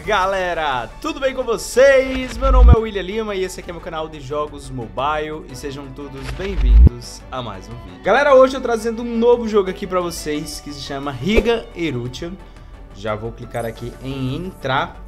galera, tudo bem com vocês? Meu nome é William Lima e esse aqui é meu canal de jogos mobile. E sejam todos bem-vindos a mais um vídeo. Galera, hoje eu tô trazendo um novo jogo aqui pra vocês, que se chama HIGAN: ERUTHYLL. Já vou clicar aqui em entrar.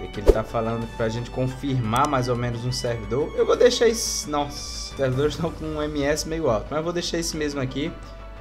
E aqui ele tá falando pra gente confirmar mais ou menos um servidor. Eu vou deixar esse... Nossa, os servidores estão com um MS meio alto, mas eu vou deixar esse mesmo aqui,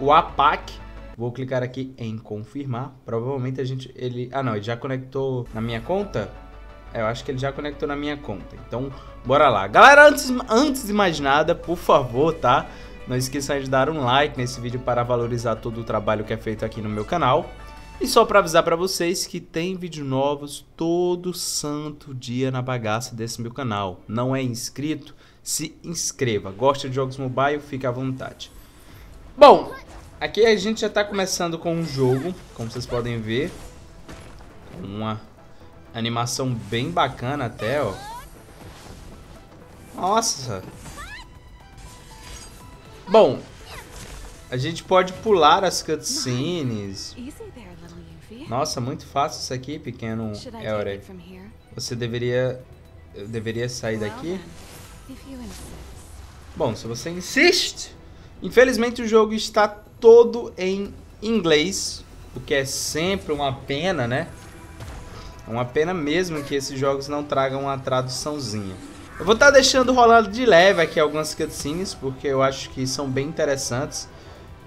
o APAC. Vou clicar aqui em confirmar. Provavelmente a gente... Ah, não, ele já conectou na minha conta? É, eu acho que ele já conectou na minha conta. Então, bora lá. Galera, antes de mais nada, por favor, tá? Não esqueçam de dar um like nesse vídeo para valorizar todo o trabalho que é feito aqui no meu canal. E só para avisar para vocês que tem vídeos novos todo santo dia na bagaça desse meu canal. Não é inscrito? Se inscreva. Gosta de jogos mobile? Fica à vontade. Bom... Aqui a gente já tá começando com um jogo, como vocês podem ver. Uma animação bem bacana até, ó. Nossa! Bom, a gente pode pular as cutscenes. Nossa, muito fácil isso aqui, pequeno Elrey. Você deveria... Eu deveria sair daqui? Bom, se você insiste... Infelizmente o jogo está... todo em inglês, o que é sempre uma pena, né? É uma pena mesmo que esses jogos não tragam uma traduçãozinha. Eu vou estar deixando rolando de leve aqui algumas cutscenes, porque eu acho que são bem interessantes.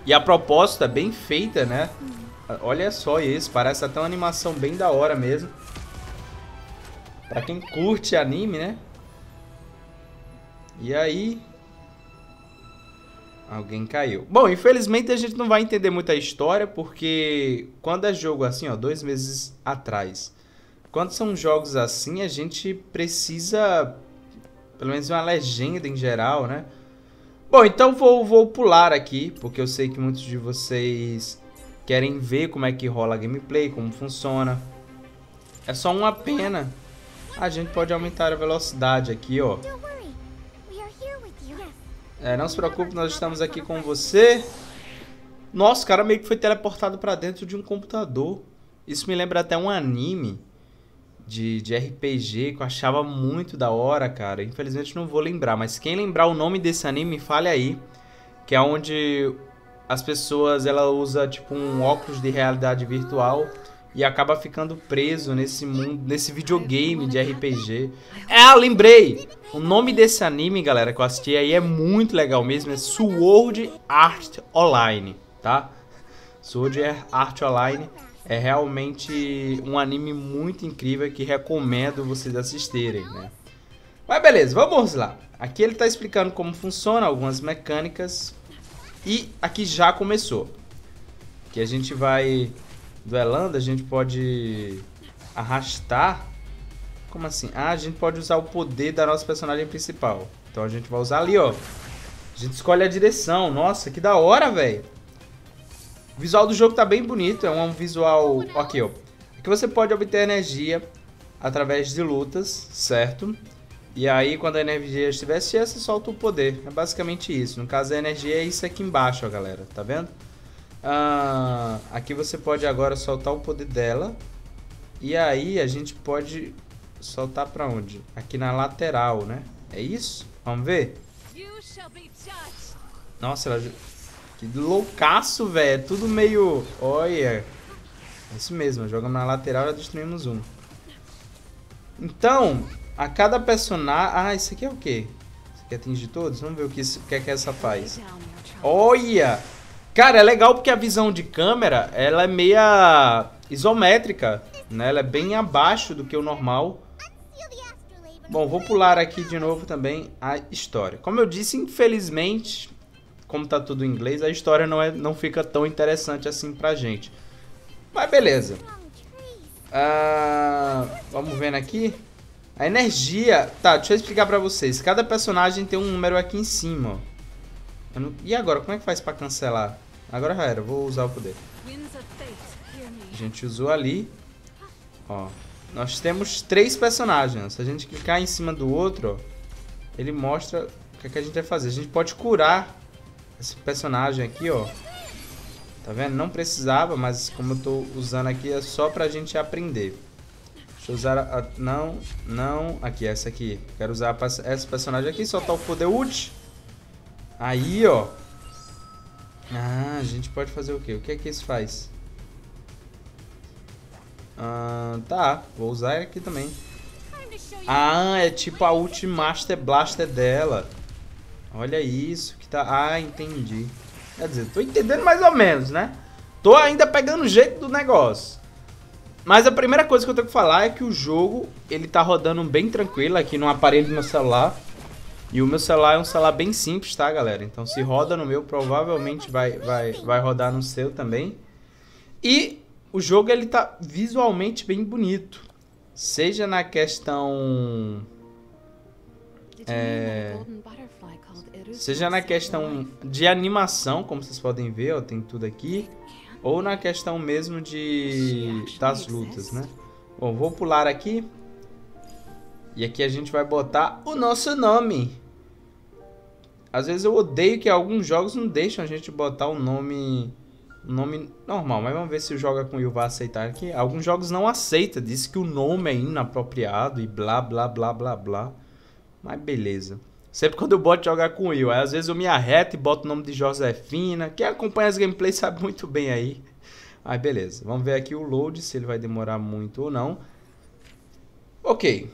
E a proposta é bem feita, né? Olha só isso, parece até uma animação bem da hora mesmo. Pra quem curte anime, né? E aí... Alguém caiu. Bom, infelizmente a gente não vai entender muito a história, porque quando é jogo assim, ó, 2 meses atrás, quando são jogos assim, a gente precisa, pelo menos, de uma legenda em geral, né? Bom, então vou pular aqui, porque eu sei que muitos de vocês querem ver como é que rola a gameplay, como funciona. É só uma pena. A gente pode aumentar a velocidade aqui, ó. É, não se preocupe, nós estamos aqui com você. Nossa, o cara meio que foi teleportado pra dentro de um computador. Isso me lembra até um anime de RPG que eu achava muito da hora, cara. Infelizmente não vou lembrar, mas quem lembrar o nome desse anime, fale aí. Que é onde as pessoas, ela usa tipo um óculos de realidade virtual e acaba ficando preso nesse mundo, nesse videogame de RPG. Ah, lembrei! O nome desse anime, galera, que eu assisti aí é muito legal mesmo, é Sword Art Online, tá? Sword Art Online é realmente um anime muito incrível que recomendo vocês assistirem, né? Mas beleza, vamos lá. Aqui ele tá explicando como funciona, algumas mecânicas. E aqui já começou. Aqui a gente vai duelando, a gente pode arrastar... Como assim? Ah, a gente pode usar o poder da nossa personagem principal. Então a gente vai usar ali, ó. A gente escolhe a direção. Nossa, que da hora, velho. O visual do jogo tá bem bonito. É um visual... Aqui, ó. Aqui você pode obter energia através de lutas, certo? E aí, quando a energia estiver cheia, você solta o poder. É basicamente isso. No caso, a energia é isso aqui embaixo, ó, galera. Tá vendo? Ah, aqui você pode agora soltar o poder dela. E aí, a gente pode... soltar pra onde? Aqui na lateral, né? É isso? Vamos ver? Nossa, ela... Que loucaço, velho. Tudo meio... Olha. É isso mesmo. Jogamos na lateral e já destruímos um. Então, a cada personagem... Ah, isso aqui é o quê? Isso aqui atinge todos? Vamos ver o que, isso... o que essa faz. Olha! Cara, é legal porque a visão de câmera, ela é meia isométrica, né? Ela é bem abaixo do que o normal. Bom, vou pular aqui de novo também a história. Como eu disse, infelizmente, como tá tudo em inglês, a história não fica tão interessante assim pra gente. Mas beleza. Vamos vendo aqui. A energia... Tá, deixa eu explicar pra vocês. Cada personagem tem um número aqui em cima. Ó. E agora, como é que faz pra cancelar? Agora já era, vou usar o poder. A gente usou ali. Ó. Nós temos 3 personagens. Se a gente clicar em cima do outro, ó, ele mostra o que, é que a gente vai fazer. A gente pode curar esse personagem aqui, ó. Tá vendo? Não precisava, mas como eu tô usando aqui, é só pra gente aprender. Deixa eu usar a... Não, não. Aqui, essa aqui. Quero usar essa personagem aqui. Soltar o poder ult. Aí, ó. Ah, a gente pode fazer o quê? O que é que isso faz? Ah, tá. Vou usar aqui também. Ah, é tipo a ult Master Blaster dela. Olha isso que tá... Ah, entendi. Quer dizer, tô entendendo mais ou menos, né? Tô ainda pegando o jeito do negócio. Mas a primeira coisa que eu tenho que falar é que o jogo, ele tá rodando bem tranquilo aqui no aparelho do meu celular. E o meu celular é um celular bem simples, tá, galera? Então, se roda no meu, provavelmente vai rodar no seu também. E o jogo, ele tá visualmente bem bonito. Seja na questão... seja na questão de animação, como vocês podem ver, ó, tem tudo aqui. Ou na questão mesmo das lutas, né? Bom, vou pular aqui. E aqui a gente vai botar o nosso nome. Às vezes eu odeio que alguns jogos não deixam a gente botar o nome... Nome normal, mas vamos ver se o Joga com Will vai aceitar aqui. Alguns jogos não aceitam, diz que o nome é inapropriado e blá, blá, blá, blá, blá. Mas beleza. Sempre quando eu boto Jogar com Will, aí às vezes eu me arreto e boto o nome de Josefina. Quem acompanha as gameplays sabe muito bem aí. Aí beleza, vamos ver aqui o load, se ele vai demorar muito ou não. Ok.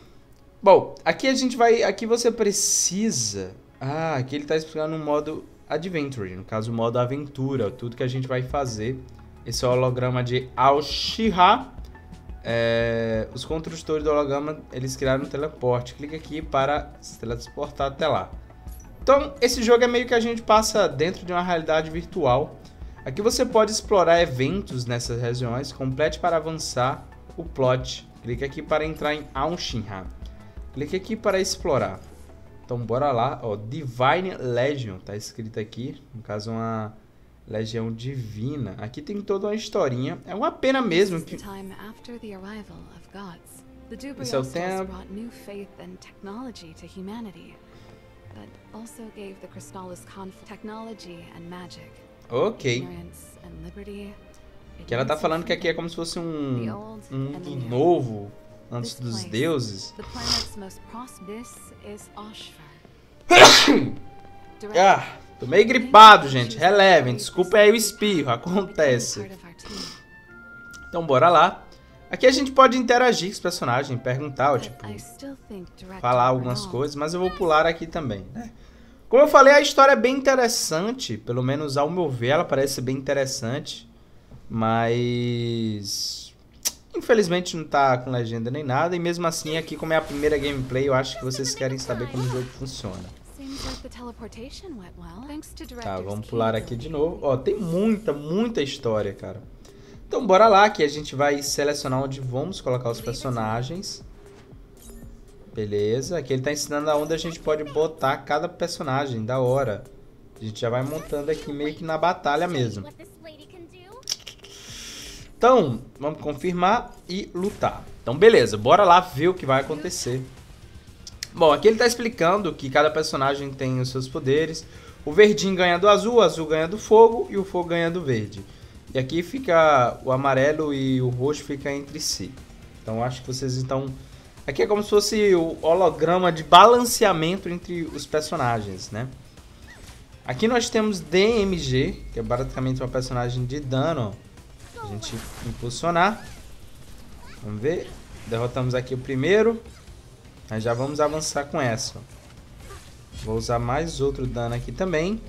Bom, aqui a gente vai... Aqui você precisa... Ah, aqui ele tá explicando um modo Adventure, no caso o modo Aventura. Tudo que a gente vai fazer. Esse é o holograma de Aushira. É, os construtores do holograma, eles criaram um teleporte. Clica aqui para se transportar até lá. Então, esse jogo é meio que a gente passa dentro de uma realidade virtual. Aqui você pode explorar eventos nessas regiões. Complete para avançar o plot. Clica aqui para entrar em Aung Shinra. Clica aqui para explorar. Então, bora lá. Ó, Divine Legion, tá escrito aqui. No caso, uma... Legião Divina. Aqui tem toda uma historinha. É uma pena mesmo que... Esse é o tempo. Ok. Que ela tá falando que aqui é como se fosse um mundo novo antes dos deuses. Ah! Tô meio gripado, gente. Relevem. Desculpa aí o espirro. Acontece. Então, bora lá. Aqui a gente pode interagir com os personagens, perguntar, ou, tipo, falar algumas coisas, mas eu vou pular aqui também, né? Como eu falei, a história é bem interessante. Pelo menos, ao meu ver, ela parece bem interessante. Mas... Infelizmente, não tá com legenda nem nada. E mesmo assim, aqui, como é a primeira gameplay, eu acho que vocês querem saber como o jogo funciona. Tá, vamos pular aqui de novo. Ó, tem muita história, cara. Então bora lá, que a gente vai selecionar onde vamos colocar os personagens. Beleza, aqui ele tá ensinando aonde a gente pode botar cada personagem, da hora. A gente já vai montando aqui meio que na batalha mesmo. Então, vamos confirmar e lutar. Então beleza, bora lá ver o que vai acontecer. Bom, aqui ele tá explicando que cada personagem tem os seus poderes. O verdinho ganha do azul, o azul ganha do fogo e o fogo ganha do verde. E aqui fica o amarelo e o roxo fica entre si. Então acho que vocês estão... Aqui é como se fosse o holograma de balanceamento entre os personagens, né? Aqui nós temos DMG, que é basicamente uma personagem de dano. A gente impulsionar. Vamos ver. Derrotamos aqui o primeiro. Mas já vamos avançar com essa. Vou usar mais outro dano aqui também.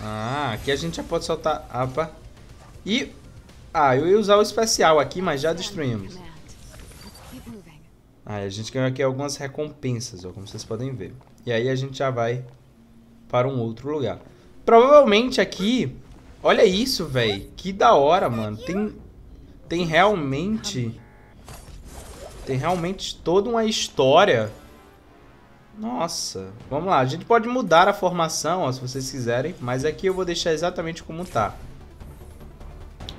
Ah, aqui a gente já pode soltar... Opa. E... Ah, eu ia usar o especial aqui, mas já destruímos. Ah, a gente ganhou aqui algumas recompensas, ó, como vocês podem ver. E aí a gente já vai para um outro lugar. Provavelmente aqui... Olha isso, velho. Que da hora, mano. Tem realmente... Tem realmente toda uma história. Nossa. Vamos lá. A gente pode mudar a formação, ó, se vocês quiserem. Mas aqui eu vou deixar exatamente como tá.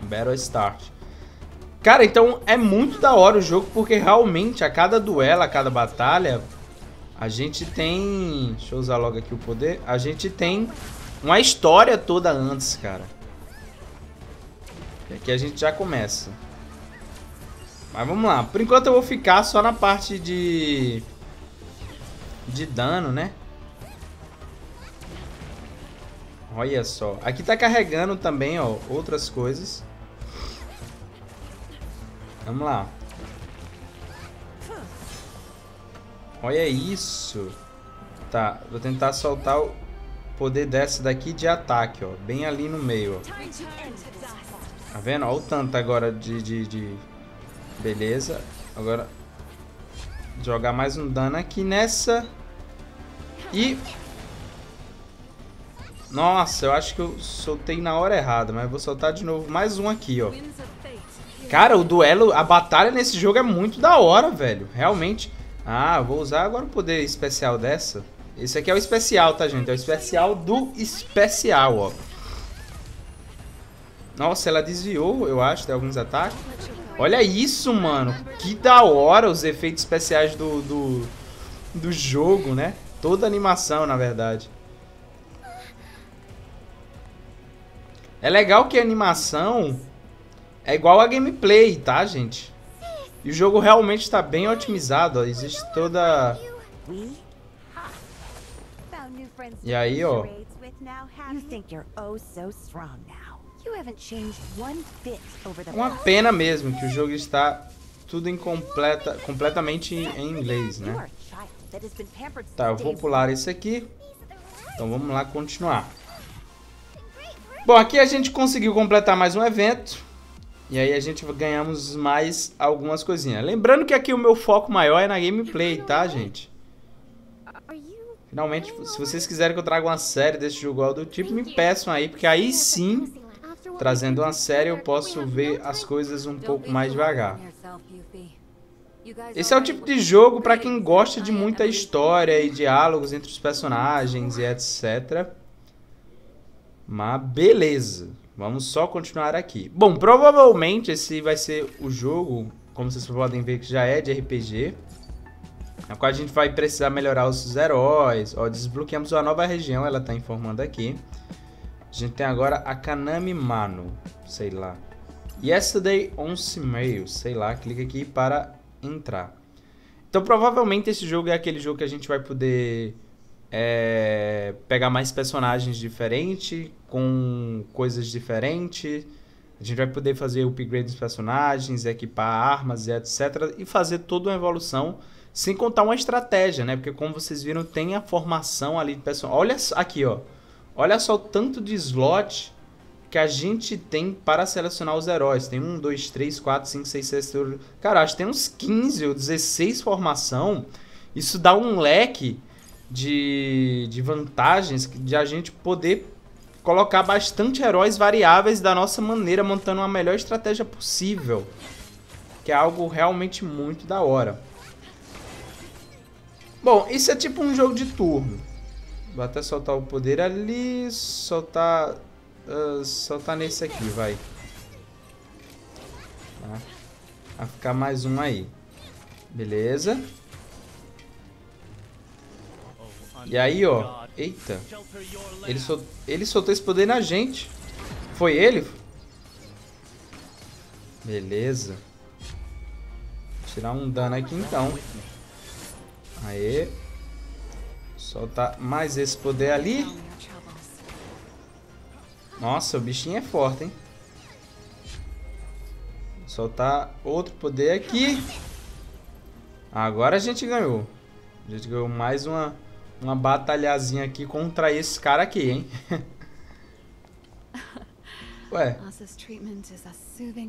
Battle Start. Cara, então é muito da hora o jogo. Porque realmente a cada duelo, a cada batalha, a gente tem... Deixa eu usar logo aqui o poder. A gente tem uma história toda antes, cara. E aqui a gente já começa. Mas vamos lá. Por enquanto eu vou ficar só na parte de... de dano, né? Olha só. Aqui tá carregando também, ó, outras coisas. Vamos lá. Olha isso. Tá, vou tentar soltar o poder dessa daqui de ataque, ó. Bem ali no meio, ó. Tá vendo? Olha o tanto agora de... Beleza. Agora... jogar mais um dano aqui nessa. E... nossa, eu acho que eu soltei na hora errada. Mas vou soltar de novo mais um aqui, ó. Cara, o duelo, a batalha nesse jogo é muito da hora, velho. Realmente... ah, vou usar agora o poder especial dessa. Esse aqui é o especial, tá, gente? É o especial do especial, ó. Nossa, ela desviou, eu acho, de alguns ataques. Olha isso, mano. Que da hora os efeitos especiais do jogo, né? Toda animação, na verdade. É legal que a animação é igual a gameplay, tá, gente? E o jogo realmente está bem otimizado, ó. Existe toda... e aí, ó. Uma pena mesmo que o jogo está tudo completamente em inglês, né? Tá, eu vou pular isso aqui. Então vamos lá continuar. Bom, aqui a gente conseguiu completar mais um evento. E aí a gente ganhamos mais algumas coisinhas. Lembrando que aqui o meu foco maior é na gameplay, tá, gente? Finalmente, se vocês quiserem que eu traga uma série desse jogo ou do tipo, me peçam aí. Porque aí sim, trazendo uma série, eu posso ver as coisas um pouco mais devagar. Esse é o tipo de jogo pra quem gosta de muita história e diálogos entre os personagens e etc. Mas beleza. Vamos só continuar aqui. Bom, provavelmente esse vai ser o jogo, como vocês podem ver que já é de RPG, na qual a gente vai precisar melhorar os heróis. Ó, desbloqueamos uma nova região, ela tá informando aqui. A gente tem agora a Kaname Mano, sei lá. Yesterday 11 Mail, sei lá, clica aqui para entrar. Então provavelmente esse jogo é aquele jogo que a gente vai poder... pegar mais personagens diferentes, com coisas diferentes. A gente vai poder fazer upgrade dos personagens, equipar armas e etc. E fazer toda uma evolução, sem contar uma estratégia, né? Porque como vocês viram, tem a formação ali de personagens. Olha aqui, ó. Olha só o tanto de slot que a gente tem para selecionar os heróis. Tem 1, 2, 3, 4, 5, 6, 7... cara, acho que tem uns 15 ou 16 formação. Isso dá um leque... De vantagens de a gente poder colocar bastante heróis variáveis da nossa maneira, montando a melhor estratégia possível, que é algo realmente muito da hora. Bom, isso é tipo um jogo de turno. Vou até soltar o poder ali, soltar nesse aqui, vai. Tá. Vai ficar mais um aí. Beleza. E aí, ó, eita, ele soltou esse poder na gente. Foi ele? Beleza. Vou tirar um dano aqui então. Aê. Soltar mais esse poder ali. Nossa, o bichinho é forte, hein. Soltar outro poder aqui. Agora a gente ganhou. A gente ganhou mais uma batalhazinha aqui contra esse cara aqui, hein? Ué.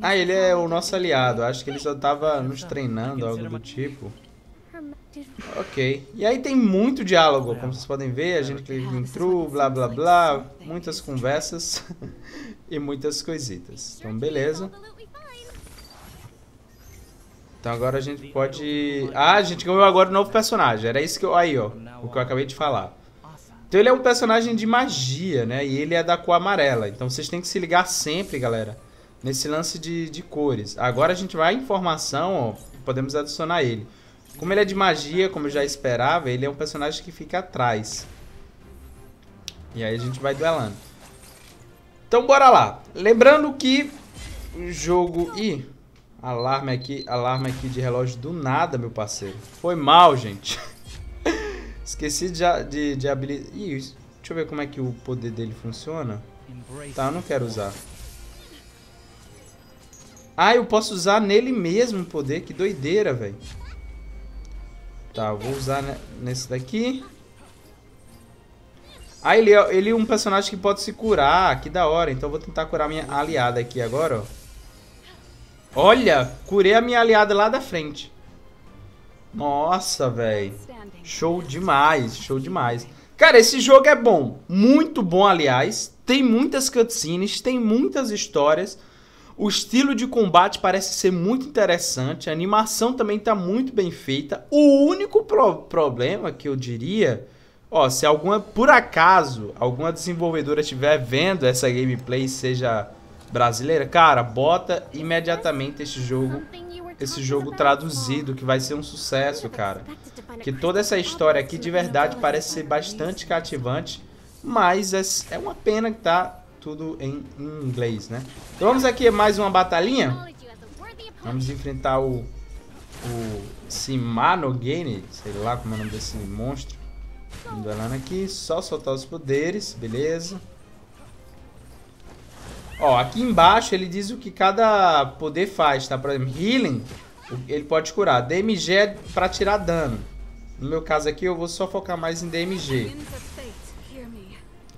Ah, ele é o nosso aliado. Acho que ele só tava nos treinando, algo do tipo. Ok. E aí tem muito diálogo, como vocês podem ver. A gente clica em true, blá, blá, blá. Muitas conversas e muitas coisitas. Então, beleza. Então agora a gente pode... ah, a gente ganhou agora um novo personagem. Era isso que eu... aí, ó. O que eu acabei de falar. Então ele é um personagem de magia, né? E ele é da cor amarela. Então vocês têm que se ligar sempre, galera, nesse lance de cores. Agora a gente vai em formação, ó. Podemos adicionar ele. Como ele é de magia, como eu já esperava, ele é um personagem que fica atrás. E aí a gente vai duelando. Então bora lá. Lembrando que o jogo... ih... Alarme aqui de relógio do nada, meu parceiro. Foi mal, gente. Esqueci de habilitar. Ih, deixa eu ver como é que o poder dele funciona. Tá, eu não quero usar. Ah, eu posso usar nele mesmo o poder. Que doideira, velho. Tá, eu vou usar nesse daqui. Ah, ele é um personagem que pode se curar. Que da hora. Então eu vou tentar curar minha aliada aqui agora, ó. Olha, curei a minha aliada lá da frente. Nossa, velho. Show demais, show demais. Cara, esse jogo é bom. Muito bom, aliás. Tem muitas cutscenes, tem muitas histórias. O estilo de combate parece ser muito interessante. A animação também tá muito bem feita. O único problema que eu diria... Ó, se alguma, por acaso, alguma desenvolvedora estiver vendo essa gameplay, seja... brasileira, cara, bota imediatamente esse jogo traduzido, que vai ser um sucesso, cara. Que toda essa história aqui de verdade parece ser bastante cativante, mas é uma pena que tá tudo em inglês, né? Então vamos aqui mais uma batalhinha. Vamos enfrentar o Simano Gane, sei lá como é o nome desse monstro. Vamos olhando aqui, só soltar os poderes, beleza. Ó, aqui embaixo ele diz o que cada poder faz, tá? Por exemplo, healing, ele pode curar. DMG é pra tirar dano. No meu caso aqui, eu vou só focar mais em DMG.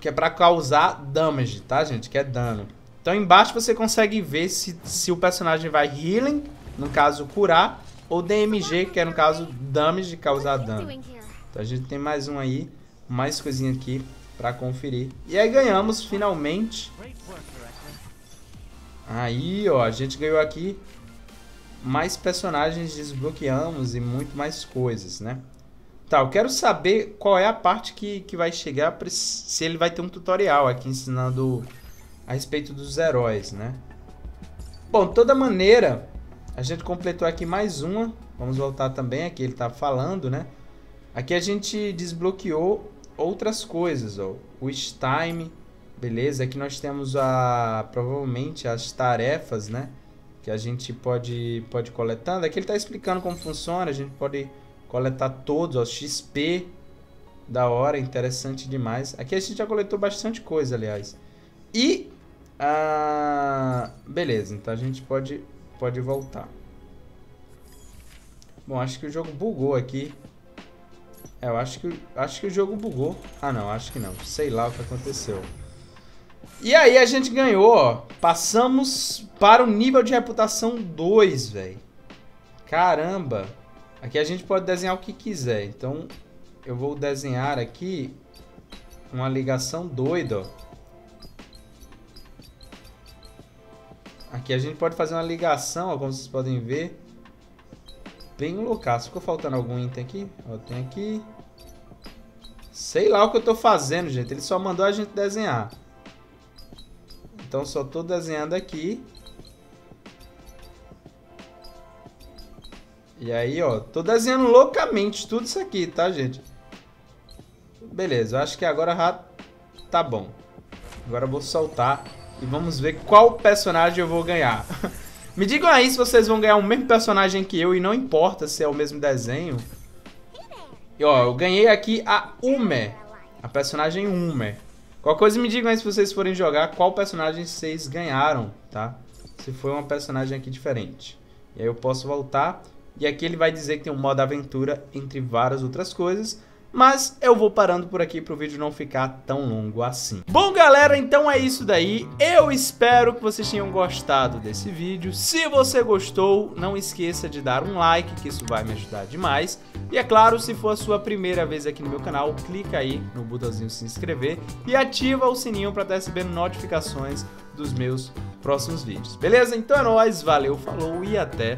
Que é pra causar damage, tá, gente? Que é dano. Então, embaixo você consegue ver se o personagem vai healing, no caso, curar, ou DMG, que é, no caso, damage, causar dano. Então, a gente tem mais um aí, mais coisinha aqui pra conferir. E aí ganhamos, finalmente... Aí, ó, a gente ganhou aqui mais personagens, desbloqueamos e muito mais coisas, né? Tá, eu quero saber qual é a parte que vai chegar, se ele vai ter um tutorial aqui ensinando a respeito dos heróis, né? Bom, de toda maneira, a gente completou aqui mais uma. Vamos voltar também aqui, ele tá falando, né? Aqui a gente desbloqueou outras coisas, ó. O Time... Beleza, aqui nós temos provavelmente as tarefas, né? Que a gente pode coletando. Aqui ele tá explicando como funciona. A gente pode coletar todos, ó. XP. Da hora, interessante demais. Aqui a gente já coletou bastante coisa, aliás. E... beleza, então a gente pode voltar. Bom, acho que o jogo bugou aqui. É, eu acho que o jogo bugou. Ah, não, acho que não. Sei lá o que aconteceu. E aí a gente ganhou, ó. Passamos para o nível de reputação 2, velho. Caramba. Aqui a gente pode desenhar o que quiser. Então, eu vou desenhar aqui uma ligação doida, ó. Aqui a gente pode fazer uma ligação, ó, como vocês podem ver. Bem loucaço. Ficou faltando algum item aqui? Ó, tem aqui. Sei lá o que eu tô fazendo, gente. Ele só mandou a gente desenhar. Então só tô desenhando aqui. E aí, ó, tô desenhando loucamente tudo isso aqui, tá, gente? Beleza, eu acho que agora já tá bom. Agora eu vou soltar e vamos ver qual personagem eu vou ganhar. Me digam aí se vocês vão ganhar o mesmo personagem que eu e não importa se é o mesmo desenho. E, ó, eu ganhei aqui a UME, a personagem UME. Qualquer coisa me digam aí se vocês forem jogar qual personagem vocês ganharam, tá? Se foi uma personagem aqui diferente. E aí eu posso voltar. E aqui ele vai dizer que tem um modo aventura, entre várias outras coisas. Mas eu vou parando por aqui para o vídeo não ficar tão longo assim. Bom, galera, então é isso daí. Eu espero que vocês tenham gostado desse vídeo. Se você gostou, não esqueça de dar um like, que isso vai me ajudar demais. E é claro, se for a sua primeira vez aqui no meu canal, clica aí no botãozinho se inscrever e ativa o sininho para estar recebendo notificações dos meus próximos vídeos. Beleza? Então é nóis, valeu, falou e até